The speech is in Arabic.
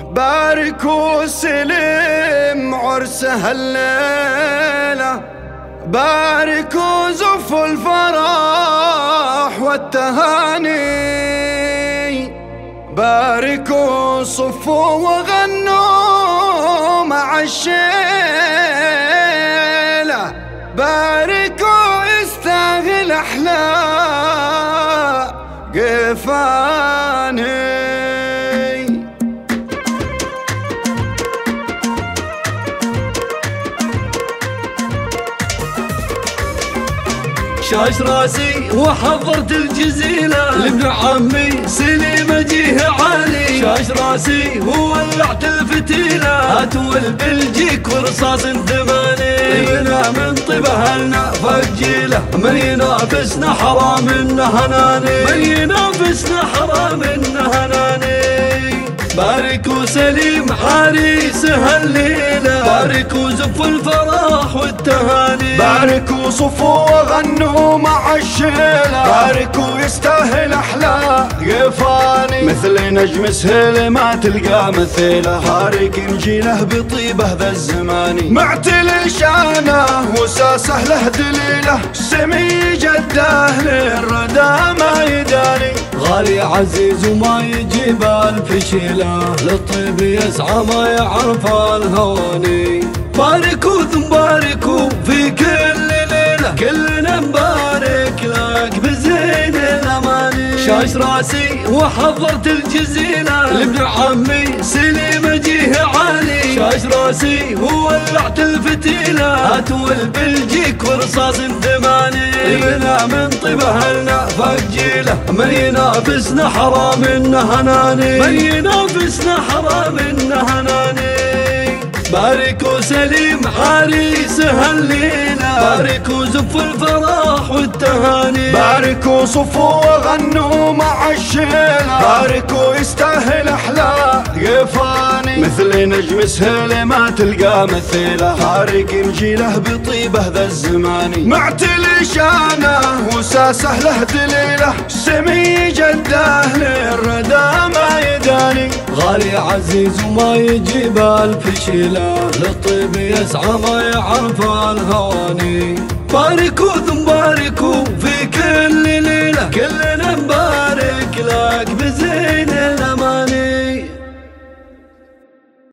بارك وسلم عرس هالليلة، بارك وزف الفرح والتهاني، بارك وصفوا وغنوا مع الشيلة، بارك واستاهل أحلى قفاني. شاش راسي وحضرت الجزيلة لابن عمي سليم جيه عالي، شاش راسي وولعت الفتيلة، هاتول بلجيك ورصاص ثماني. ابنا من طيبة هلنا فجيلة، من ينافسنا حرام انه هناني، من ينافسنا حرام انه هناني. بارك وسليم حارس هالليلة، بارك وزف الفرح والتهاني، بارك وصفوا وغنوا مع الشيلة، بارك ويستاهل أحلى قفاني. مثل نجم سهيل ما تلقاه مثيله، بارك نجيله بطيبه ذا الزماني، معتل شانه وساسه له دليله، سمي جده للردى ما يداني، غالي عزيز وما يجيب ألف شيله، للطيب يسعى ما يعرف الهواني. باركوا ثم باركوا في كل ليلة، كلنا مبارك لك بزين الأماني. شاش راسي وحضرت الجزيلة لابن عمي سليم جيه عالي، شاش راسي وولعت الفتيلة، هاتول بلجيك ورصاص ثماني. ابنا من طيبة هلنا فجيلة، من ينافسنا حرام انه هناني، من ينافسنا حرام انه هناني. بارك وسليم حارس هالليلة، بارك وزف الفرح والتهاني، بارك وصفوا وغنوا مع الشيلة، بارك ويستاهل أحلى قفاني. مثل نجم سهيل ما تلقاه مثيله، بارك نجيله بطيبه ذا الزماني، معتل شانه وساسه له دليله، سمي جده للردى ما يداني، غالي عزيز وما يجيب ألف شيله، للطيب يسعى ما يعرف الهواني. باركوا ثم باركوا في كل ليلة، كلنا